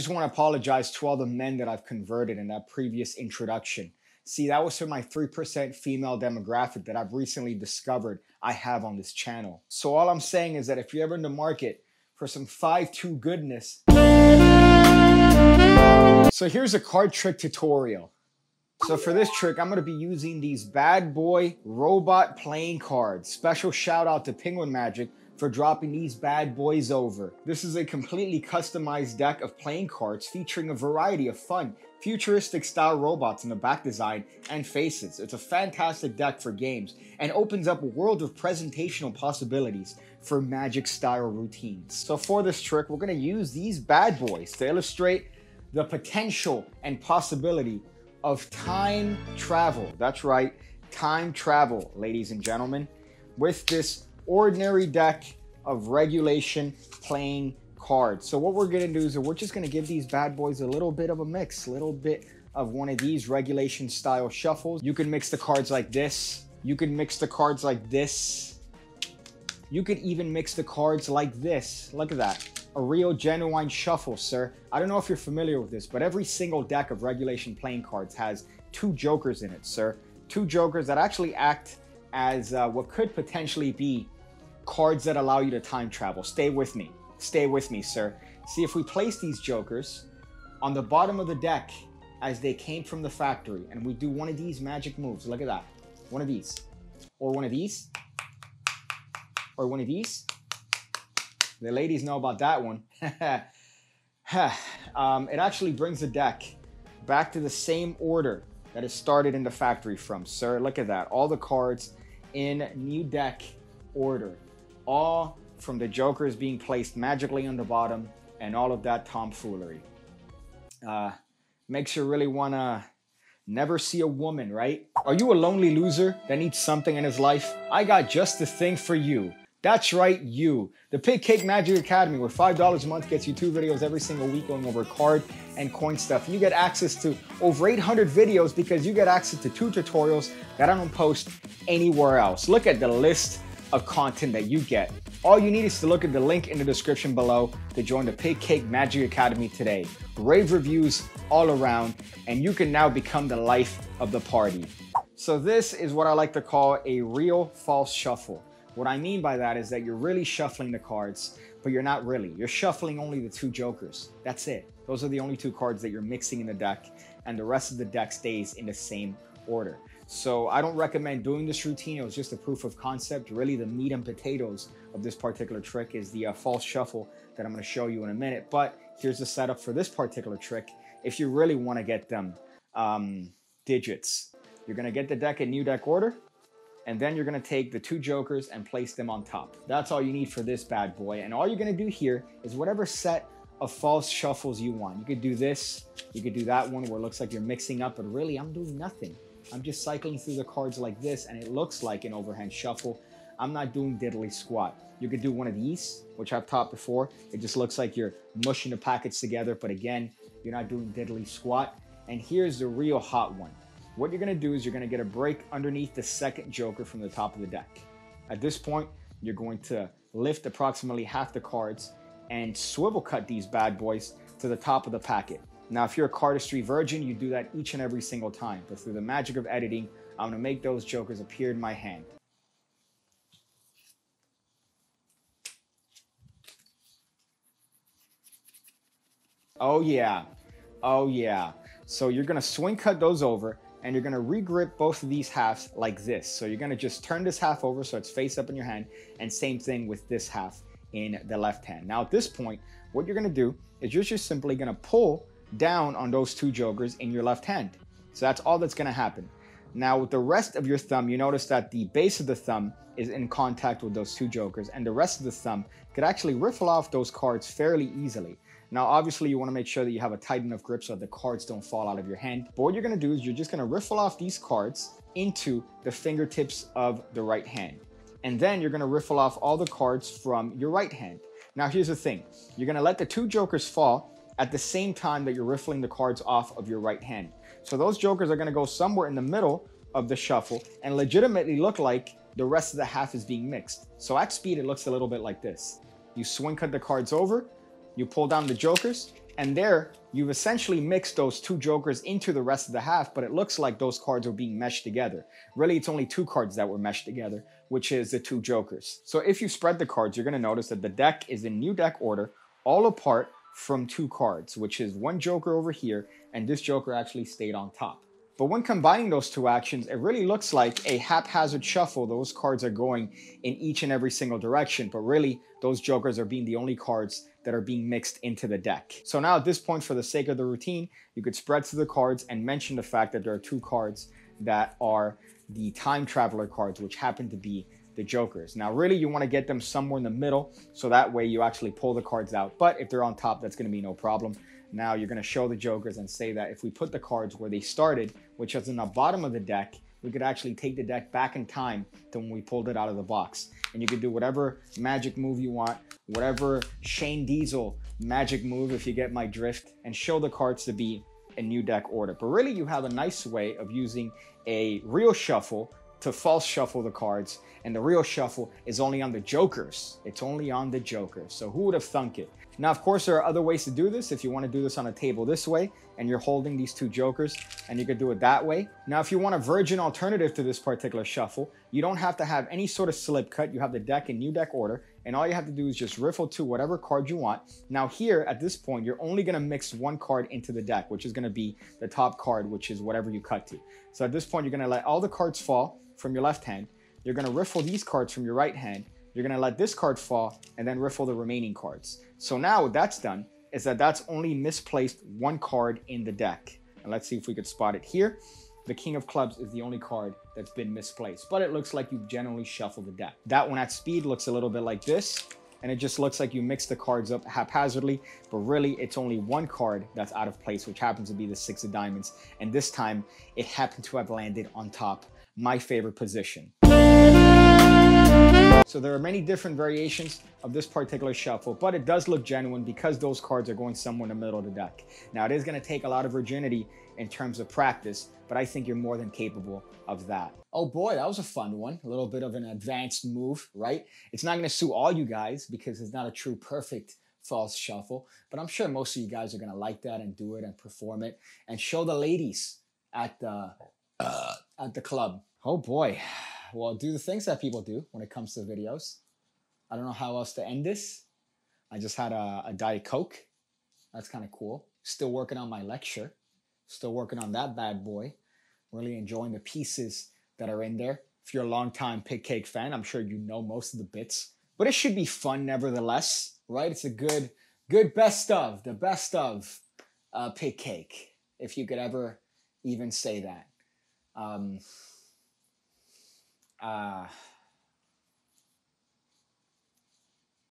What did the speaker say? just want to apologize to all the men that I've converted in that previous introduction. See, that was for my 3% female demographic that I've recently discovered I have on this channel. So all I'm saying is that if you're ever in the market for some 5'2" goodness. So here's a card trick tutorial. So for this trick, I'm gonna be using these bad boy robot playing cards. Special shout out to Penguin Magic for dropping these bad boys over. This is a completely customized deck of playing cards featuring a variety of fun, futuristic style robots in the back design and faces. It's a fantastic deck for games and opens up a world of presentational possibilities for Magic style routines. So for this trick, we're gonna use these bad boys to illustrate the potential and possibility of time travel. That's right, time travel, ladies and gentlemen, with this ordinary deck of regulation playing cards. So what we're gonna do is we're just gonna give these bad boys a little bit of a mix, a little bit of one of these regulation style shuffles. You can mix the cards like this. You can mix the cards like this. You could even mix the cards like this. Look at that. A real genuine shuffle, sir. I don't know if you're familiar with this, but every single deck of regulation playing cards has two jokers in it, sir. Two jokers that actually act as what could potentially be cards that allow you to time travel. Stay with me. Stay with me, sir. See, if we place these jokers on the bottom of the deck as they came from the factory, and we do one of these magic moves, look at that. One of these. Or one of these. Or one of these. The ladies know about that one. It actually brings the deck back to the same order that it started in the factory from, sir. Look at that. All the cards in new deck order. All from the jokers being placed magically on the bottom and all of that tomfoolery. Makes you really want to never see a woman, right? Are you a lonely loser that needs something in his life? I got just the thing for you. That's right, you. The PigCake Magic Academy, where $5 a month gets you 2 videos every single week going over card and coin stuff. And you get access to over 800 videos because you get access to 2 tutorials that I don't post anywhere else. Look at the list of content that you get. All you need is to look at the link in the description below to join the PigCake Magic Academy today. Rave reviews all around, and you can now become the life of the party. So this is what I like to call a real false shuffle. What I mean by that is that you're really shuffling the cards, but you're not really. You're shuffling only the 2 jokers. That's it. Those are the only 2 cards that you're mixing in the deck, and the rest of the deck stays in the same order. So I don't recommend doing this routine. It was just a proof of concept. Really, the meat and potatoes of this particular trick is the false shuffle that I'm going to show you in a minute. But here's the setup for this particular trick. If you really want to get them digits, you're going to get the deck in new deck order. And then you're going to take the 2 jokers and place them on top. That's all you need for this bad boy. And all you're going to do here is whatever set of false shuffles you want. You could do this. You could do that one where it looks like you're mixing up. But really, I'm doing nothing. I'm just cycling through the cards like this. And it looks like an overhand shuffle. I'm not doing diddly squat. You could do one of these, which I've taught before. It just looks like you're mushing the packets together. But again, you're not doing diddly squat. And here's the real hot one. What you're going to do is you're going to get a break underneath the second joker from the top of the deck. At this point, you're going to lift approximately half the cards and swivel cut these bad boys to the top of the packet. Now, if you're a cardistry virgin, you do that each and every single time. But through the magic of editing, I'm going to make those jokers appear in my hand. Oh, yeah. Oh, yeah. So you're going to swing cut those over. And you're gonna regrip both of these halves like this. So you're gonna just turn this half over so it's face up in your hand, and same thing with this half in the left hand. Now at this point, what you're gonna do is you're just simply gonna pull down on those 2 jokers in your left hand. So that's all that's gonna happen. Now with the rest of your thumb, you notice that the base of the thumb is in contact with those 2 jokers, and the rest of the thumb could actually riffle off those cards fairly easily. Now, obviously, you want to make sure that you have a tight enough grip so that the cards don't fall out of your hand. But what you're going to do is you're just going to riffle off these cards into the fingertips of the right hand. And then you're going to riffle off all the cards from your right hand. Now, here's the thing. You're going to let the 2 jokers fall at the same time that you're riffling the cards off of your right hand. So those jokers are going to go somewhere in the middle of the shuffle and legitimately look like the rest of the half is being mixed. So at speed, it looks a little bit like this. You swing cut the cards over. You pull down the jokers, And there, you've essentially mixed those two jokers into the rest of the half, but it looks like those cards are being meshed together. Really, it's only two cards that were meshed together, which is the two jokers. So if you spread the cards, you're going to notice that the deck is in new deck order, all apart from two cards, which is one joker over here, and this joker actually stayed on top. But when combining those two actions, it really looks like a haphazard shuffle. Those cards are going in each and every single direction, but really those jokers are being the only cards that are being mixed into the deck. So now at this point, for the sake of the routine, you could spread through the cards and mention the fact that there are two cards that are the time traveler cards, which happen to be the jokers. Now really you want to get them somewhere in the middle, so that way you actually pull the cards out, but if they're on top, that's going to be no problem. Now you're going to show the jokers and say that if we put the cards where they started, which is in the bottom of the deck, we could actually take the deck back in time to when we pulled it out of the box. And you can do whatever magic move you want, whatever Shane Diesel magic move, if you get my drift, and show the cards to be in new deck order. But really you have a nice way of using a real shuffle to false shuffle the cards, and the real shuffle is only on the jokers. It's only on the jokers. So who would have thunk it? Now, of course, there are other ways to do this. If you want to do this on a table this way, and you're holding these two jokers, and you could do it that way. Now, if you want a virgin alternative to this particular shuffle, you don't have to have any sort of slip cut. You have the deck in new deck order, and all you have to do is just riffle to whatever card you want. Now here, at this point, you're only going to mix one card into the deck, which is going to be the top card, which is whatever you cut to. So at this point, you're going to let all the cards fall from your left hand. You're going to riffle these cards from your right hand. You're going to let this card fall and then riffle the remaining cards. So now what that's done is that that's only misplaced one card in the deck. And let's see if we could spot it here. The King of Clubs is the only card that's been misplaced, but it looks like you've generally shuffled the deck. That one at speed looks a little bit like this, and it just looks like you mix the cards up haphazardly, but really it's only one card that's out of place, which happens to be the Six of Diamonds, and this time it happened to have landed on top, my favorite position. So there are many different variations of this particular shuffle, but it does look genuine because those cards are going somewhere in the middle of the deck. Now it is going to take a lot of virginity in terms of practice, but I think you're more than capable of that. Oh boy, that was a fun one. A little bit of an advanced move, right? It's not going to suit all you guys because it's not a true perfect false shuffle, but I'm sure most of you guys are going to like that and do it and perform it and show the ladies at the club. Oh boy. Well, do the things that people do when it comes to videos. I don't know how else to end this. I just had a Diet Coke. That's kind of cool. Still working on my lecture. Still working on that bad boy. Really enjoying the pieces that are in there. If you're a longtime PigCake fan, I'm sure you know most of the bits. But it should be fun nevertheless, right? It's a good best of, the best of PigCake, if you could ever even say that.